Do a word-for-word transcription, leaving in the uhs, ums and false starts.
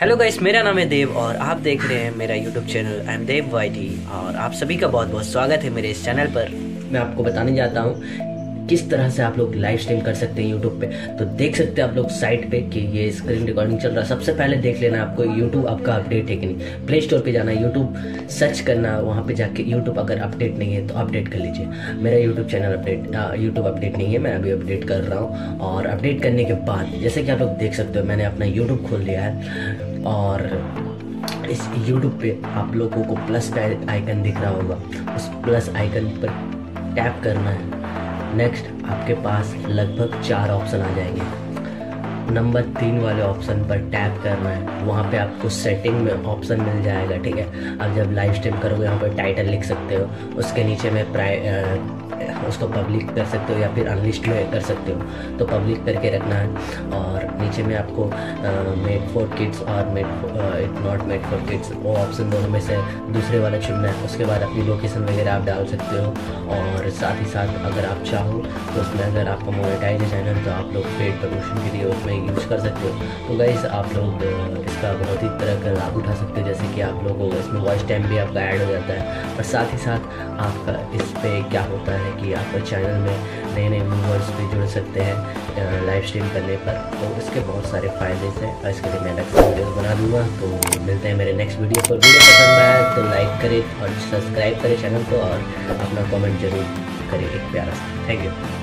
Hello guys, मेरा नाम है देव और आप देख रहे हैं मेरा YouTube channel I am Dev Y T. और आप सभी का बहुत बहुत स्वागत है मेरे इस चैनल पर। मैं आपको बताने जाता हूँ किस तरह से आप लोग लाइव स्ट्रीम कर सकते हैं यूट्यूब पे। तो देख सकते हैं आप लोग साइट पे कि ये स्क्रीन रिकॉर्डिंग चल रहा है। सबसे पहले देख लेना आपको यूट्यूब आपका अपडेट है कि नहीं। प्ले स्टोर पर जाना, यूट्यूब सर्च करना, वहाँ पर जाके यूट्यूब अगर अपडेट नहीं है तो अपडेट कर लीजिए। मेरा YouTube channel update YouTube update नहीं है, मैं अभी अपडेट कर रहा हूँ। और अपडेट करने के बाद जैसे कि आप लोग देख सकते हो मैंने अपना यूट्यूब खोल लिया है। और इस YouTube पे आप लोगों को प्लस का आइकन दिख रहा होगा, उस प्लस आइकन पर टैप करना है। नेक्स्ट आपके पास लगभग चार ऑप्शन आ जाएंगे। नंबर तीन वाले ऑप्शन पर टैप करना है, वहाँ पे आपको सेटिंग में ऑप्शन मिल जाएगा। ठीक है, आप जब लाइव स्ट्रीम करोगे यहाँ पर टाइटल लिख सकते हो, उसके नीचे में प्राइ उसको पब्लिक कर सकते हो या फिर अनलिस्ट में कर सकते हो। तो पब्लिक करके रखना है। और नीचे में आपको मेड फॉर किड्स और made it not made for kids, वो ऑप्शन दोनों में से दूसरे वाला चुनना है। उसके बाद अपनी लोकेशन वगैरह आप डाल सकते हो। और साथ ही साथ अगर आप चाहो तो उसमें अगर आपका मोनेटाइज चैनल तो आप लोग पेड प्रमोशन के लिए उसमें यूज़ कर सकते हो। तो गाइस आप लोग इसका बहुत ही तरह का लाभ उठा सकते हो, जैसे कि आप लोगों को इसमें वॉच टाइम भी आपका ऐड हो जाता है। और साथ ही साथ आपका इस पर क्या होता है कि आप चैनल में नए नए व्यूअर्स भी जुड़ सकते हैं लाइव स्ट्रीम करने पर। तो इसके बहुत सारे फ़ायदे हैं, और इसके लिए मैं अलग से वीडियो बना दूँगा। तो मिलते हैं मेरे नेक्स्ट वीडियो पर। वीडियो पसंद आया तो लाइक करें और सब्सक्राइब करें चैनल को, और अपना कमेंट जरूर करें एक प्यारा सा। Thank you.